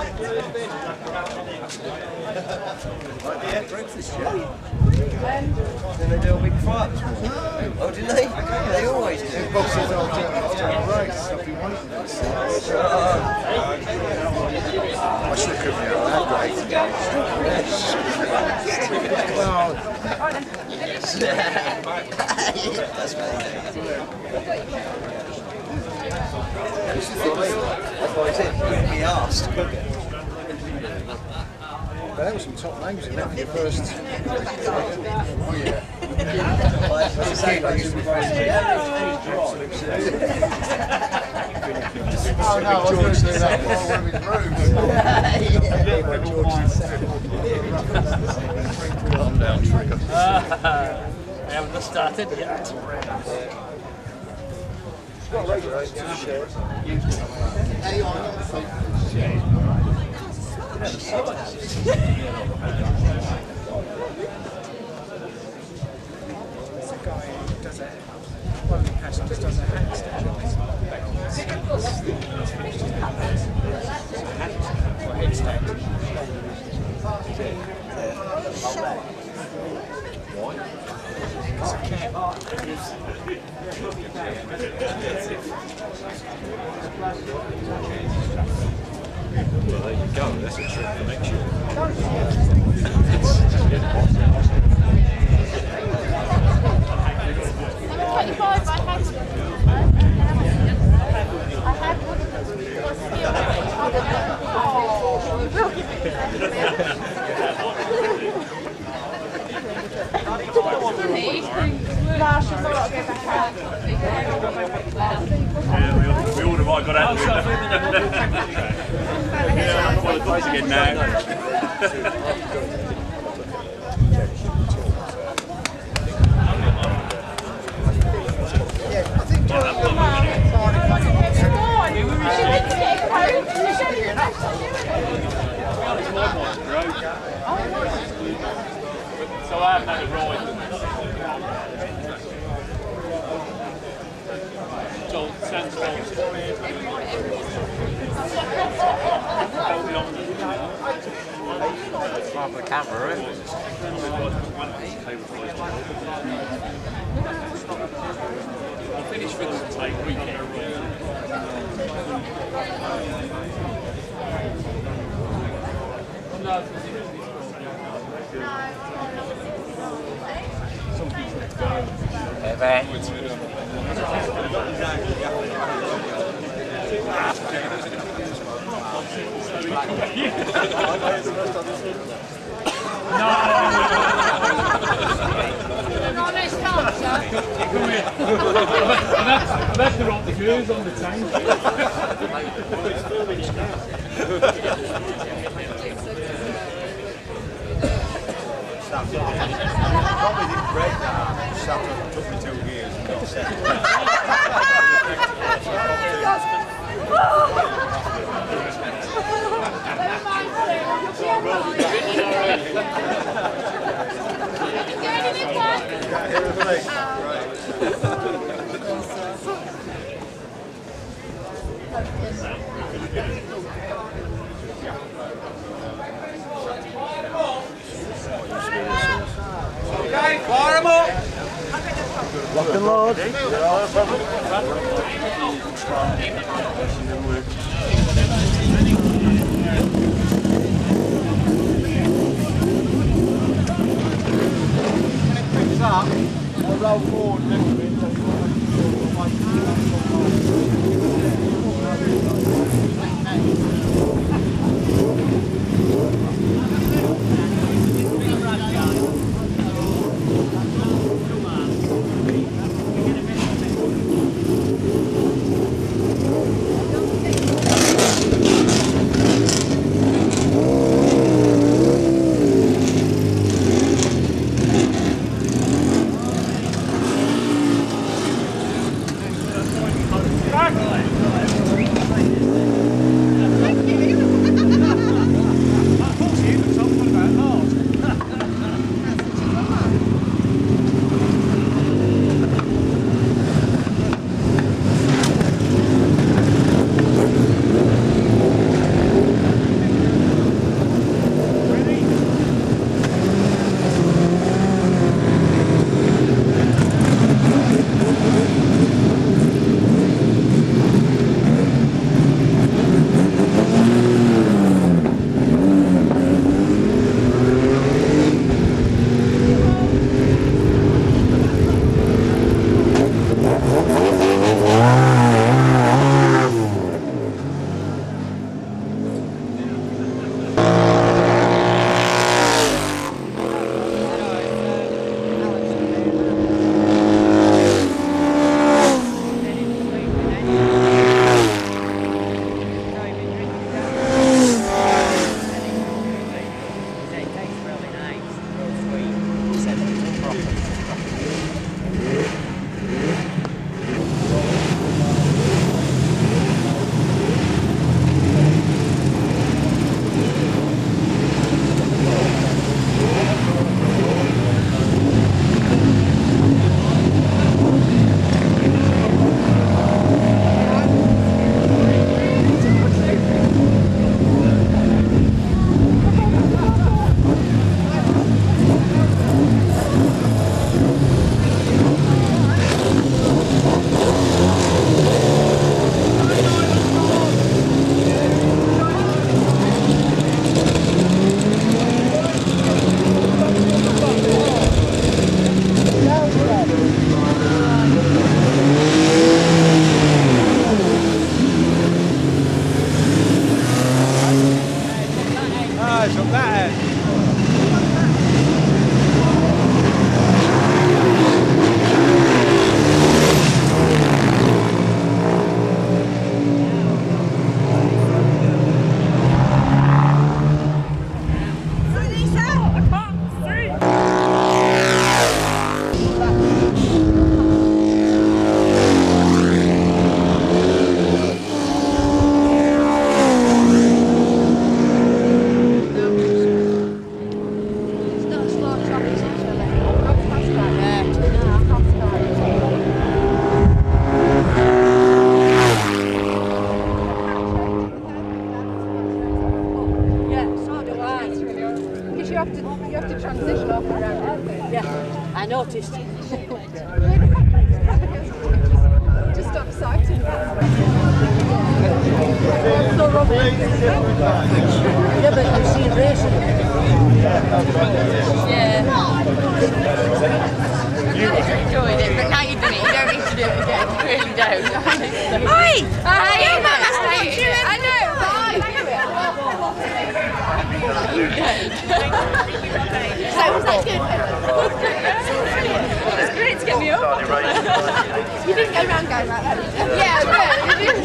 Might be at breakfast, yeah. Then they do a big fight. Oh, did they? They always do. Boxes after a race. I should have come here on that race. That's why I said you wouldn't be asked. But that was some top names in that first. Oh yeah. Oh no, I was going to do that while we were in the room. I haven't started yet. Got a regular t-shirt. Hey, there's a guy who does a just does a hand well, there you go, that's a trick for next year. Yeah, we all have got out of yeah, I'm going to place again now. Yeah, I think so I have had a ride. It's camera, isn't it? I'll finish with the tape weekend. No! That's the rock the girls on the tank. Probably didn't break that. Sat up, took me 2 years and got set. Lock and load. Thank you. You have to transition off around, aren't they? Yeah, I noticed. Just upside to yeah, but you've seen racing. Yeah. You've enjoyed it, but now you've done it, you don't need to do it again. You really don't. Hi! Hi! I know, but you don't. So was that good? It's great to get me up. You didn't go round going like that, did you? Yeah, I did.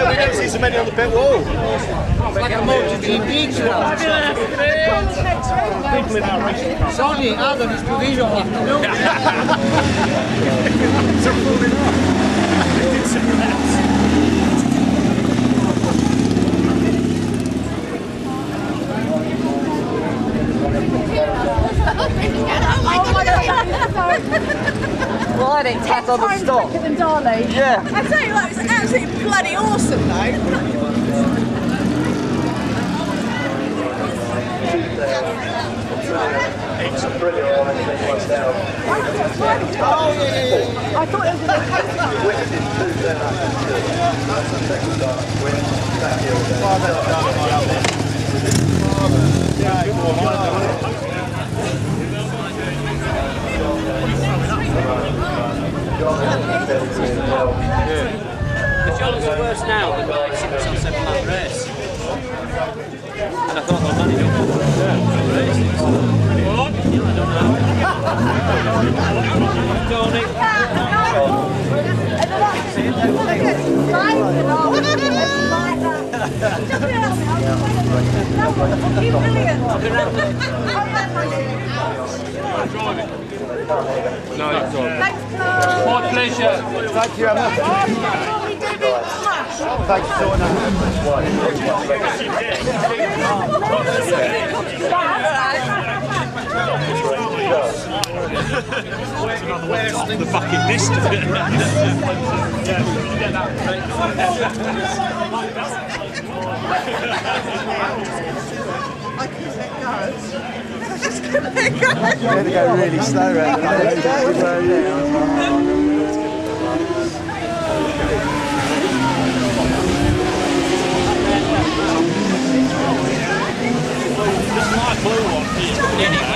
We don't see so many on the pit wall. Like a MotoGP track. Sorry, Adam is provisional afternoon. It's a fooling up. It's a mess. Well, I didn't tackle the stop. Yeah. I tell you what, it's absolutely bloody awesome though. It's a brilliant one. I thought it was a good one. Yeah. The job is worse now than like 6 or 7 mile race. And I thought, oh man, you don't want to race this. I don't Thank you, Emma. Thank you so much. The fucking mist. I can't go. It's go really slow right now. This light blue one here.